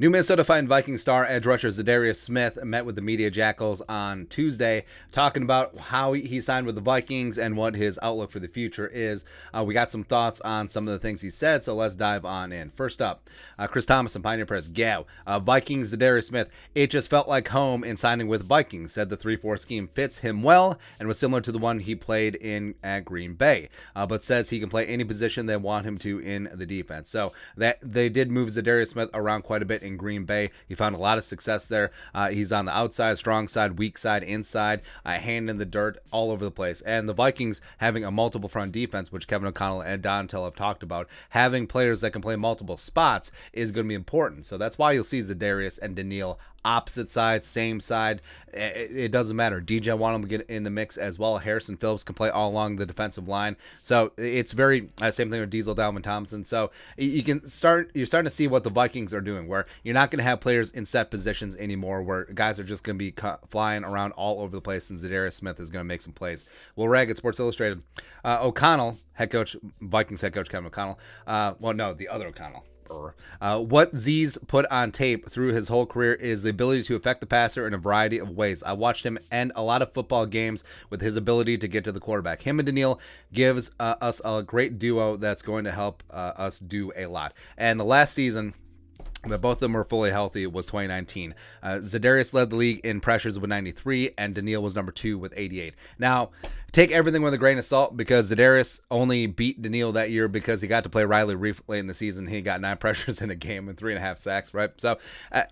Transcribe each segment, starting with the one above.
New Minnesota Viking star edge rusher Za'Darius Smith met with the media jackals on Tuesday, talking about how he signed with the Vikings and what his outlook for the future is. We got some thoughts on some of the things he said, so let's dive on in. First up, Chris Thomas and Pioneer Press. Gow. Vikings Za'Darius Smith. It just felt like home in signing with Vikings. Said the 3-4 scheme fits him well and was similar to the one he played in at Green Bay, but says he can play any position they want him to in the defense. So that they did move Za'Darius Smith around quite a bit in Green Bay. He found a lot of success there. He's on the outside, strong side, weak side, inside, hand in the dirt, all over the place. And the Vikings having a multiple front defense, which Kevin O'Connell and Don Tell have talked about, having players that can play multiple spots is going to be important. So that's why you'll see Za'Darius and Daniil opposite side, same side. It doesn't matter. DJ wanted him to get in the mix as well. Harrison Phillips can play all along the defensive line. So it's very same thing with Diesel, Dalvin Thompson. So you can start. You're starting to see what the Vikings are doing, where you're not going to have players in set positions anymore, where guys are just going to be flying around all over the place. And Za'Darius Smith is going to make some plays. Will Ragg at Sports Illustrated. O'Connell, head coach, Vikings head coach Kevin O'Connell. Well, no, the other O'Connell. What Z's put on tape through his whole career is the ability to affect the passer in a variety of ways. I watched him end a lot of football games with his ability to get to the quarterback. Him and Daniil gives us a great duo that's going to help us do a lot. And the last season that both of them were fully healthy was 2019. Za'Darius led the league in pressures with 93, and Daniil was number 2 with 88. Now, take everything with a grain of salt, because Za'Darius only beat Daniil that year because he got to play Riley Reef late in the season. He got 9 pressures in a game and 3.5 sacks, right? So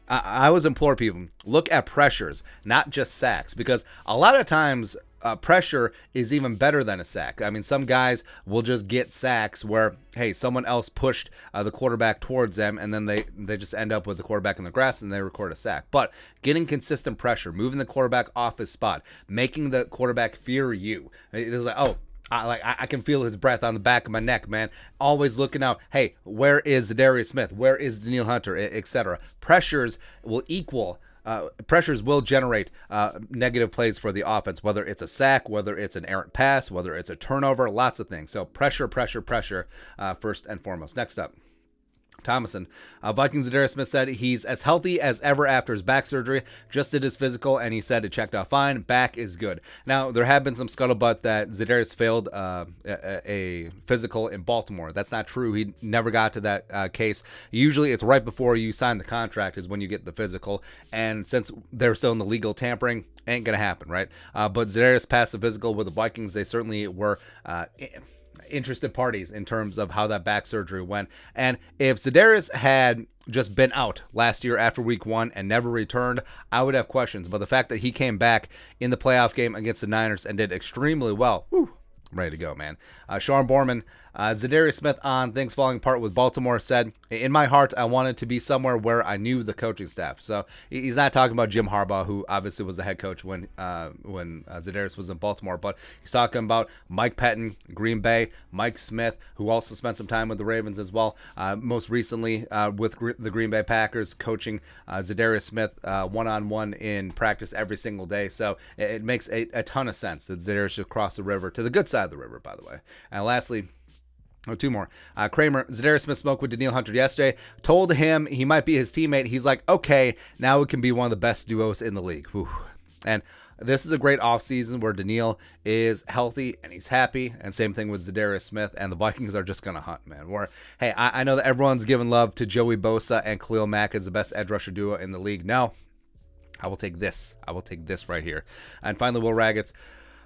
I always implore people, look at pressures, not just sacks, because a lot of times pressure is even better than a sack. I mean, some guys will just get sacks where, hey, someone else pushed the quarterback towards them, and then they just end up with the quarterback in the grass and they record a sack. But getting consistent pressure, moving the quarterback off his spot, making the quarterback fear you. It is like, oh, I can feel his breath on the back of my neck, man. Always looking out. Hey, where is Za'Darius Smith? Where is Daniil Hunter, etc. Pressures will equal. Pressures will generate negative plays for the offense, whether it's a sack, whether it's an errant pass, whether it's a turnover, lots of things. So pressure, first and foremost. Next up. Thomason. Vikings Za'Darius Smith said he's as healthy as ever after his back surgery. Just did his physical, and he said it checked out fine. Back is good. Now, there have been some scuttlebutt that Za'Darius failed a physical in Baltimore. That's not true. He never got to that case. Usually, it's right before you sign the contract is when you get the physical, and since they're still in the legal tampering, ain't going to happen, right? But Za'Darius passed the physical with the Vikings. They certainly were interested parties in terms of how that back surgery went. And if Za'Darius had just been out last year after week 1 and never returned, I would have questions. But the fact that he came back in the playoff game against the Niners and did extremely well, whew, ready to go, man. Sean Borman, Za'Darius Smith on things falling apart with Baltimore said, in my heart, I wanted to be somewhere where I knew the coaching staff. So he's not talking about Jim Harbaugh, who obviously was the head coach when Za'Darius was in Baltimore, but he's talking about Mike Pettine, Green Bay, Mike Smith, who also spent some time with the Ravens as well. Most recently with the Green Bay Packers, coaching Za'Darius Smith one-on-one in practice every single day. So it makes a ton of sense that Za'Darius should cross the river to the good side of the river, by the way. And lastly, oh, two more. Kramer, Za'Darius Smith spoke with Daniil Hunter yesterday, told him he might be his teammate. He's like, okay, now it can be one of the best duos in the league. Whew. And this is a great offseason where Daniil is healthy and he's happy, and same thing with Za'Darius Smith, and the Vikings are just going to hunt, man. Where, hey, I know that everyone's giving love to Joey Bosa and Khalil Mack as the best edge rusher duo in the league. No, I will take this. I will take this right here. And finally, Will Raggett's.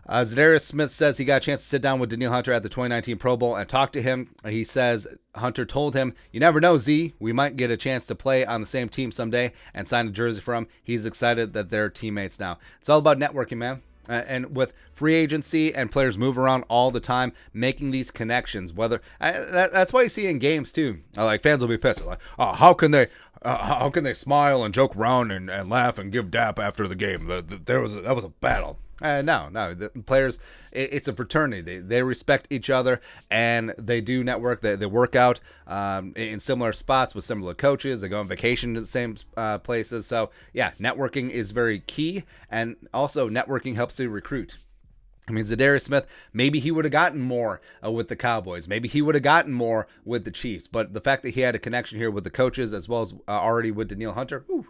Za'Darius Smith says he got a chance to sit down with Daniil Hunter at the 2019 Pro Bowl and talk to him. He says Hunter told him, you never know, Z, we might get a chance to play on the same team someday and sign a jersey for him. He's excited that they're teammates now. It's all about networking, man. And with free agency and players move around all the time, making these connections, whether that's why you see in games too, like fans will be pissed, like, oh, how can they smile and joke around and laugh and give dap after the game? That was a battle. No, the players, it's a fraternity. They respect each other, and they do network. They work out in similar spots with similar coaches. They go on vacation to the same places. So, yeah, networking is very key, and also networking helps you recruit. I mean, Za'Darius Smith, maybe he would have gotten more with the Cowboys. Maybe he would have gotten more with the Chiefs. But the fact that he had a connection here with the coaches as well as already with Daniil Hunter, whew,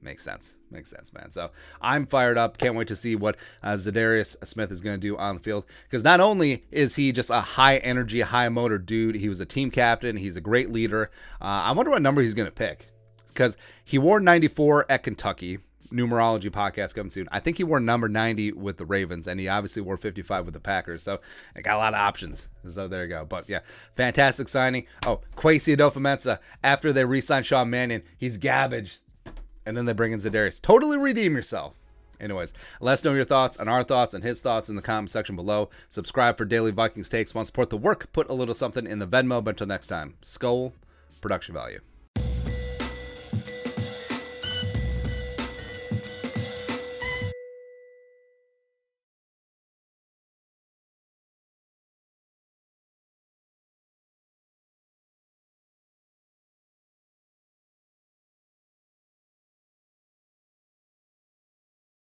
makes sense. Makes sense, man. So I'm fired up. Can't wait to see what Za'Darius Smith is going to do on the field, because not only is he just a high-energy, high-motor dude, he was a team captain, he's a great leader. I wonder what number he's going to pick, because he wore 94 at Kentucky. Numerology podcast coming soon. I think he wore number 90 with the Ravens, and he obviously wore 55 with the Packers. So I got a lot of options. So there you go. But yeah, fantastic signing. Oh, Kwesi Adofo-Mensah, after they re-signed Sean Mannion, he's garbage. And then they bring in Za'Darius. Totally redeem yourself. Anyways, let us know your thoughts on our thoughts and his thoughts in the comment section below. Subscribe for daily Vikings takes. Want to support the work? Put a little something in the Venmo. But until next time, Skol, production value.